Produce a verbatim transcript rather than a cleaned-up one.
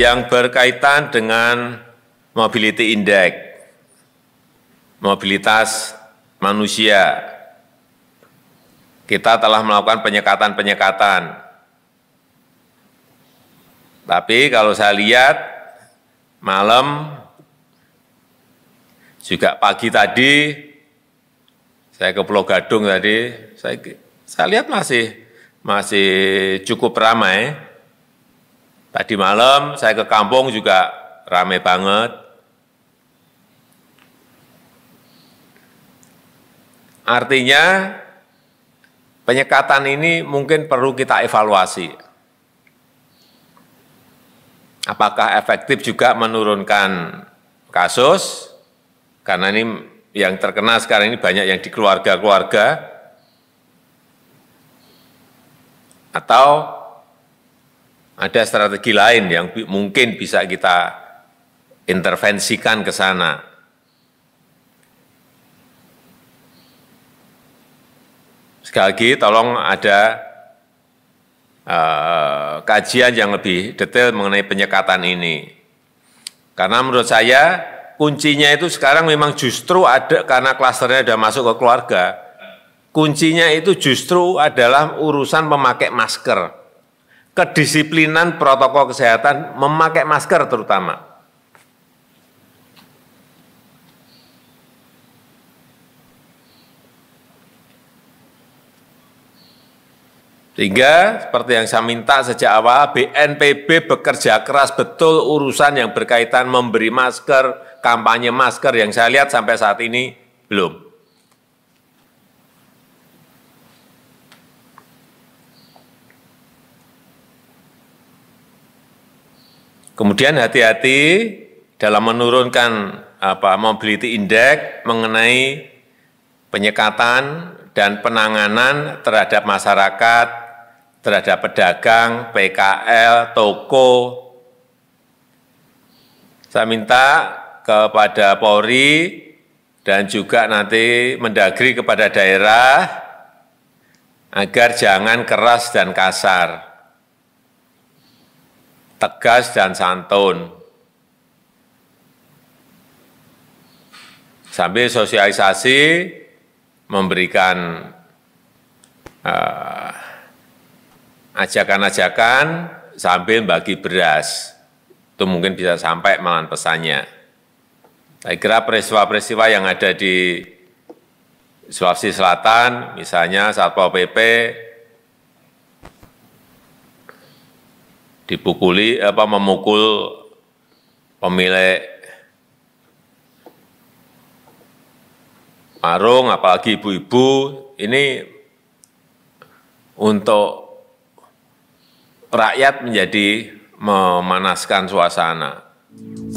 yang berkaitan dengan mobility index, mobilitas manusia. Kita telah melakukan penyekatan-penyekatan. Tapi kalau saya lihat, malam, juga pagi tadi, saya ke Pulau Gadung tadi, saya, saya lihat masih, masih cukup ramai. Tadi malam saya ke kampung juga ramai banget. Artinya, penyekatan ini mungkin perlu kita evaluasi. Apakah efektif juga menurunkan kasus? Karena ini yang terkena sekarang ini banyak yang di keluarga-keluarga. Atau ada strategi lain yang mungkin bisa kita intervensikan ke sana. Sekali lagi, tolong ada uh, kajian yang lebih detail mengenai penyekatan ini. Karena menurut saya, kuncinya itu sekarang memang justru ada, karena klasternya sudah masuk ke keluarga, kuncinya itu justru adalah urusan memakai masker. Kedisiplinan protokol kesehatan, memakai masker terutama. Sehingga seperti yang saya minta sejak awal, B N P B bekerja keras betul urusan yang berkaitan memberi masker, kampanye masker yang saya lihat sampai saat ini belum. Kemudian hati-hati dalam menurunkan apa mobility index mengenai penyekatan dan penanganan terhadap masyarakat, terhadap pedagang, P K L, toko. Saya minta kepada Polri dan juga nanti Mendagri kepada daerah agar jangan keras dan kasar, tegas dan santun. Sambil sosialisasi, memberikan uh, ajakan-ajakan sambil bagi beras. Itu mungkin bisa sampai malahan pesannya. Saya kira peristiwa-peristiwa yang ada di Sulawesi Selatan, misalnya Satpol P P, dipukuli, apa, memukul pemilik warung, apalagi ibu-ibu, ini untuk rakyat menjadi memanaskan suasana.